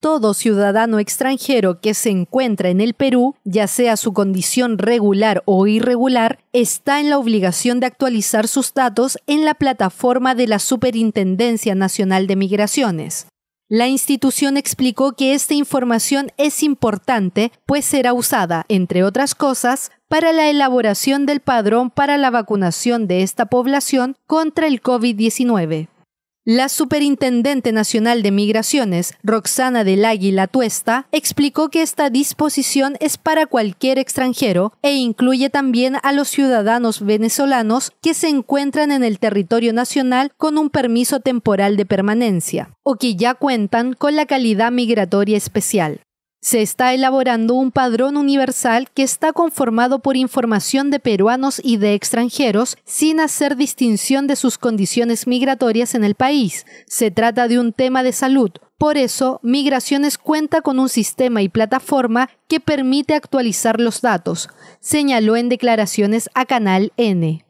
Todo ciudadano extranjero que se encuentra en el Perú, ya sea su condición regular o irregular, está en la obligación de actualizar sus datos en la plataforma de la Superintendencia Nacional de Migraciones. La institución explicó que esta información es importante, pues será usada, entre otras cosas, para la elaboración del padrón para la vacunación de esta población contra el COVID-19. La Superintendente Nacional de Migraciones, Roxana del Águila Tuesta, explicó que esta disposición es para cualquier extranjero e incluye también a los ciudadanos venezolanos que se encuentran en el territorio nacional con un permiso temporal de permanencia o que ya cuentan con la calidad migratoria especial. Se está elaborando un padrón universal que está conformado por información de peruanos y de extranjeros sin hacer distinción de sus condiciones migratorias en el país. Se trata de un tema de salud. Por eso, Migraciones cuenta con un sistema y plataforma que permite actualizar los datos, señaló en declaraciones a Canal N.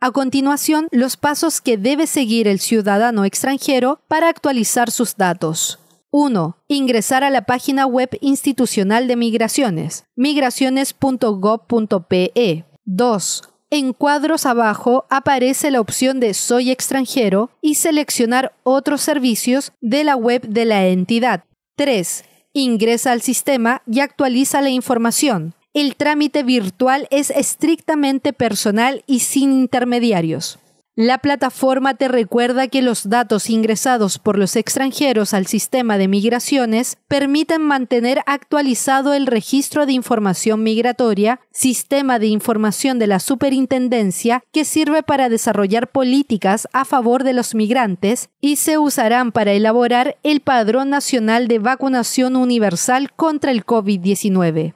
A continuación, los pasos que debe seguir el ciudadano extranjero para actualizar sus datos. 1. Ingresar a la página web institucional de Migraciones, migraciones.gob.pe. 2. En cuadros abajo aparece la opción de Soy extranjero y seleccionar otros servicios de la web de la entidad. 3. Ingresa al sistema y actualiza la información. El trámite virtual es estrictamente personal y sin intermediarios. La plataforma te recuerda que los datos ingresados por los extranjeros al sistema de migraciones permiten mantener actualizado el Registro de Información Migratoria, sistema de información de la Superintendencia que sirve para desarrollar políticas a favor de los migrantes y se usarán para elaborar el Padrón Nacional de Vacunación Universal contra el COVID-19.